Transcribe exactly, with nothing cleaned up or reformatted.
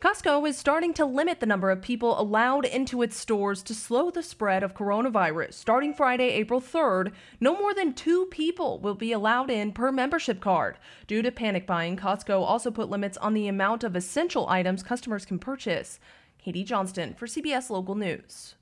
Costco is starting to limit the number of people allowed into its stores to slow the spread of coronavirus. Starting Friday, April third, no more than two people will be allowed in per membership card. Due to panic buying, Costco also put limits on the amount of essential items customers can purchase. Katie Johnston for C B S Local News.